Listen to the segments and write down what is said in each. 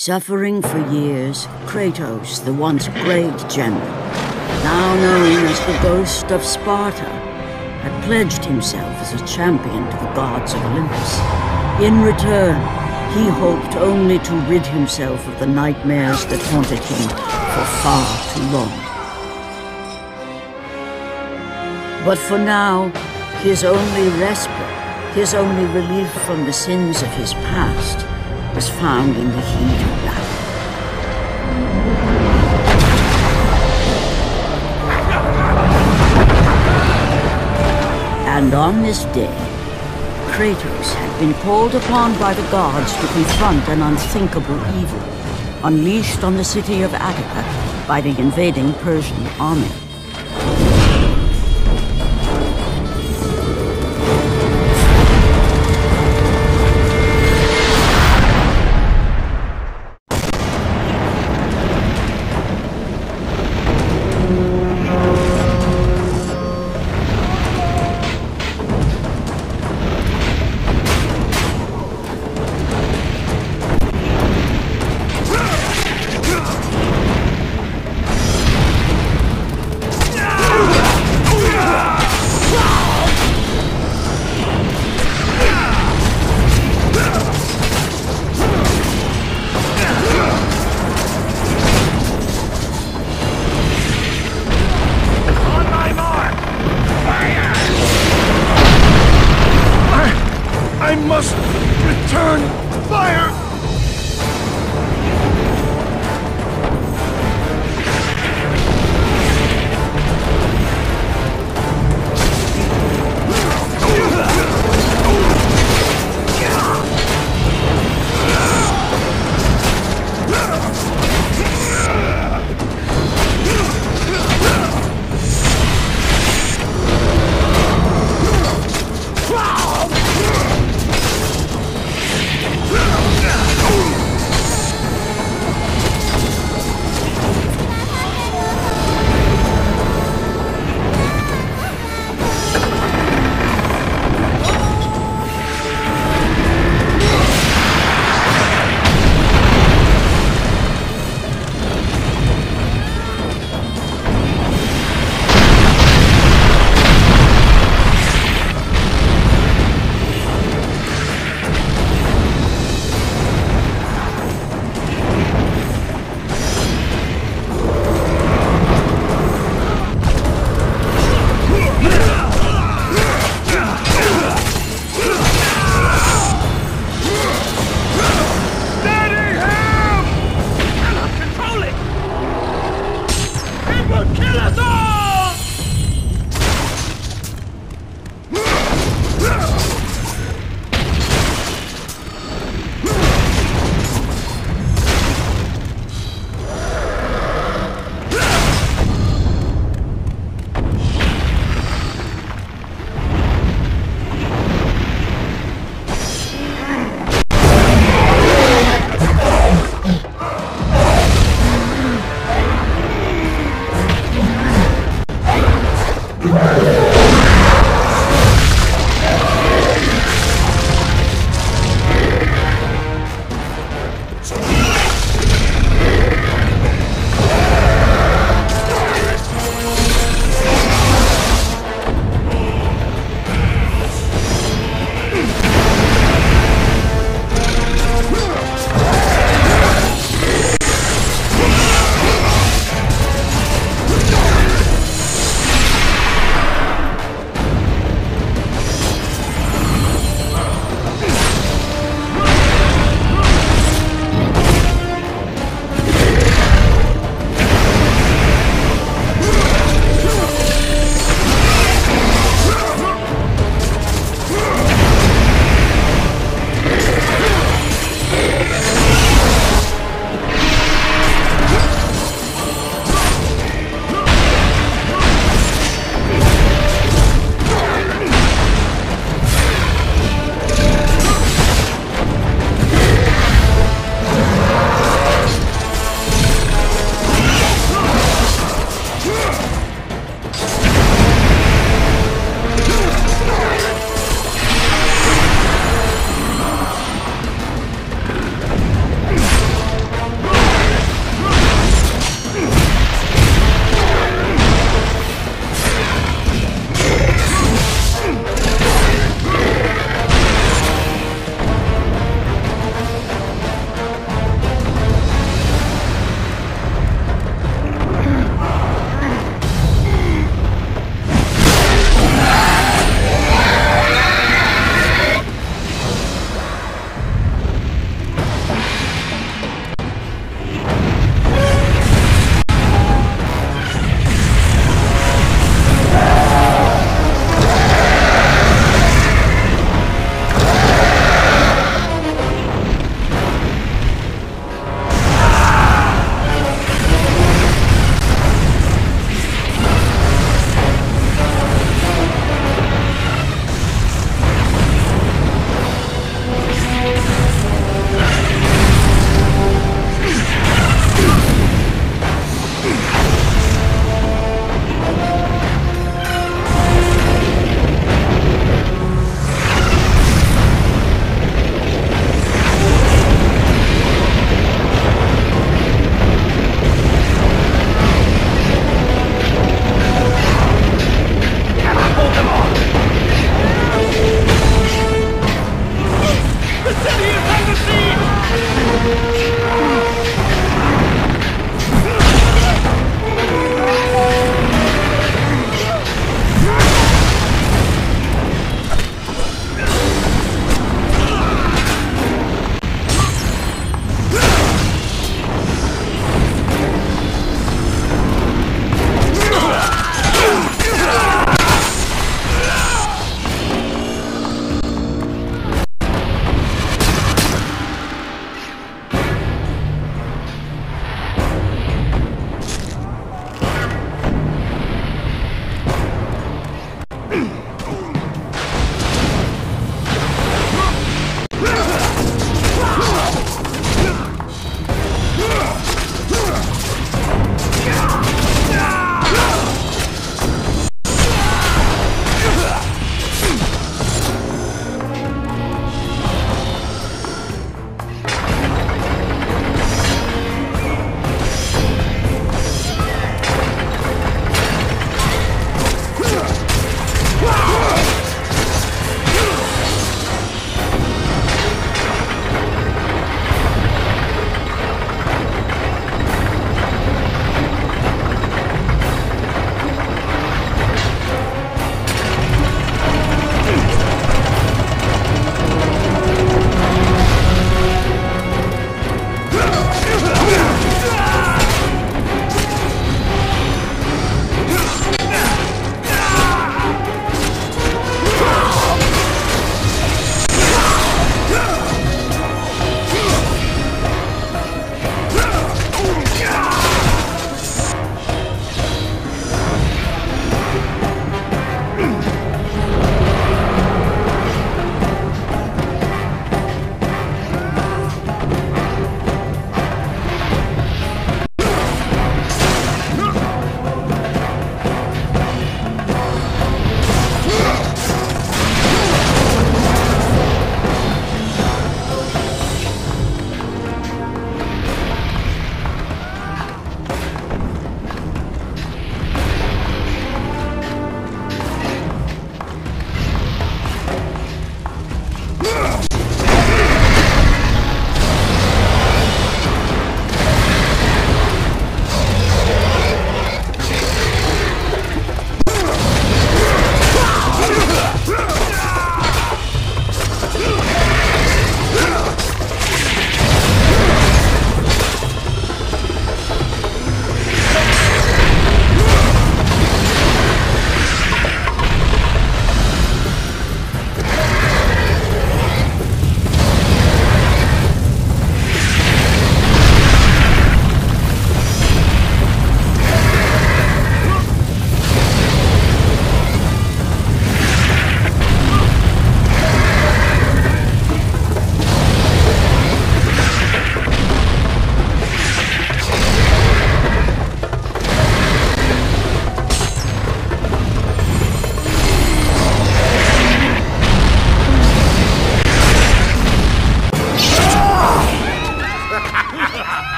Suffering for years, Kratos, the once great general, now known as the Ghost of Sparta, had pledged himself as a champion to the gods of Olympus. In return, he hoped only to rid himself of the nightmares that haunted him for far too long. But for now, his only respite, his only relief from the sins of his past, was found in the heat of battle. And on this day, Kratos had been called upon by the gods to confront an unthinkable evil, unleashed on the city of Attica by the invading Persian army.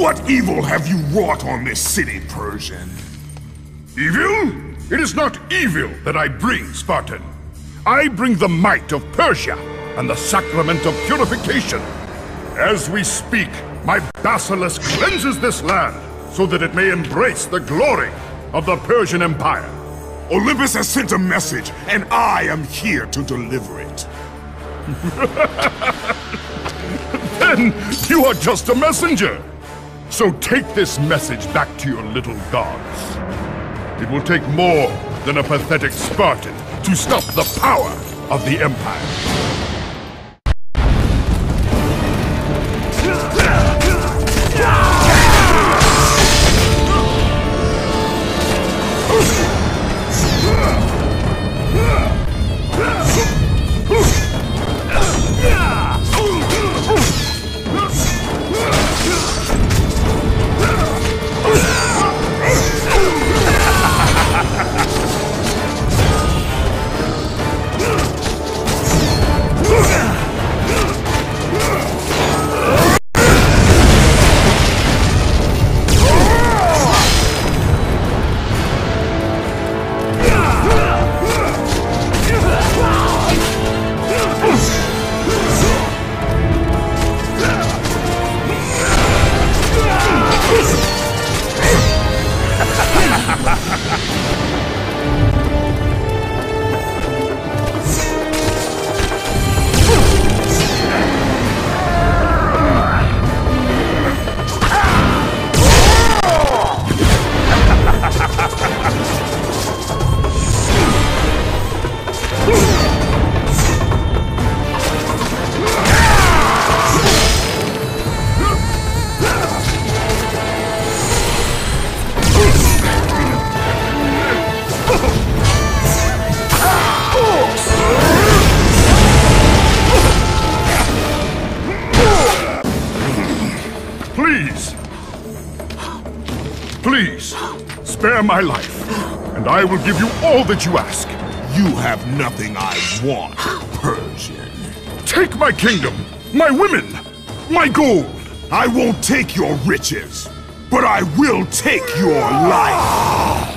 What evil have you wrought on this city, Persian? Evil? It is not evil that I bring, Spartan. I bring the might of Persia and the sacrament of purification. As we speak, my basilisk cleanses this land so that it may embrace the glory of the Persian Empire. Olympus has sent a message, and I am here to deliver it. Then you are just a messenger. So take this message back to your little gods. It will take more than a pathetic Spartan to stop the power of the Empire. Please, spare my life, and I will give you all that you ask. You have nothing I want, Persian. Take my kingdom, my women, my gold. I won't take your riches, but I will take your life.